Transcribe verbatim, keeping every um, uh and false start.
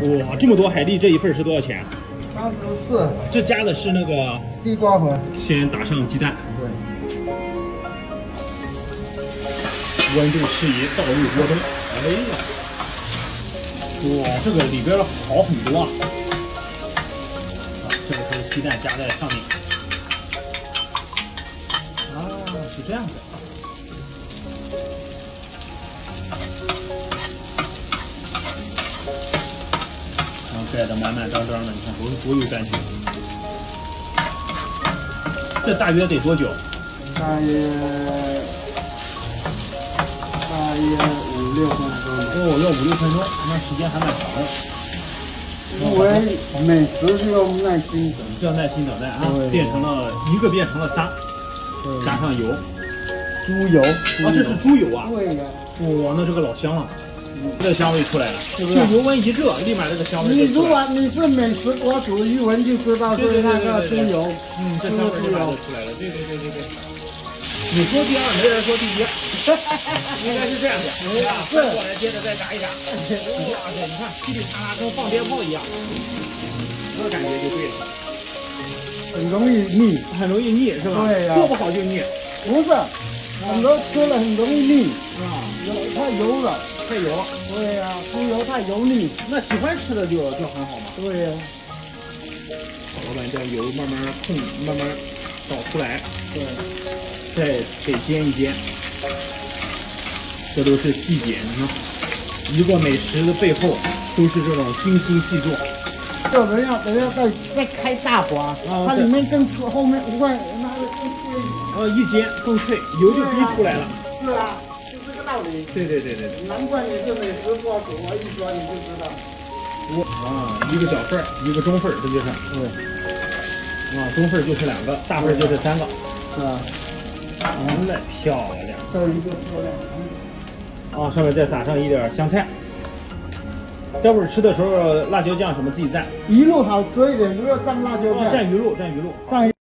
哇，这么多海蛎，这一份是多少钱？三十四。这加的是那个地瓜粉。先打上鸡蛋。对。温度适宜，倒入锅中。哎呀，哇，这个里边好很多啊！啊，这个时候鸡蛋加在上面。啊，是这样的。 盖得满满当当的，你看多多有感觉。这大约得多久？大约大约五六分钟。哦，要五六分钟，那时间还蛮长的。因为美食是要耐心等待，要耐心等待啊！变成了一个，变成了仨，加上油，猪油啊，这是猪油啊！对呀，哇，那这个老香了。 这香味出来了，是不是？油温一热，立马这个香味。你如果你是美食博主，一闻就知道是那个猪油，嗯，这香味立马就出来了。对对对对对，你说第二，没人说第一，应该是这样的。对，过来接着再炸一炸。哇塞，你看噼里啪啦跟放鞭炮一样，这感觉就对了。很容易腻，很容易腻是吧？对呀，做不好就腻。不是，很多吃了很容易腻啊，油太油了。 太油，对呀、啊，猪油太油腻，那喜欢吃的就就很好嘛。对呀、啊，老板将油慢慢控，慢慢倒出来，对，再得煎一煎，这都是细节，你看，一个美食的背后都是这种精心细做。这人要人要再再开大火，啊、它里面更脆，后面外那呃、啊、一煎更脆，油就逼出来了。是啊。 道理对对对对对，难怪你是美食博主，我一说你就知道。哇，一个小份儿，一个中份儿，这就是。对。啊，中份儿就是两个，大份儿就是三个，是吧？好嘞，漂亮。这一个漂亮。啊，上面再撒上一点香菜。待会儿吃的时候，辣椒酱什么自己蘸。鱼露好吃一点，鱼露蘸辣椒酱。蘸鱼露，蘸鱼露。蘸。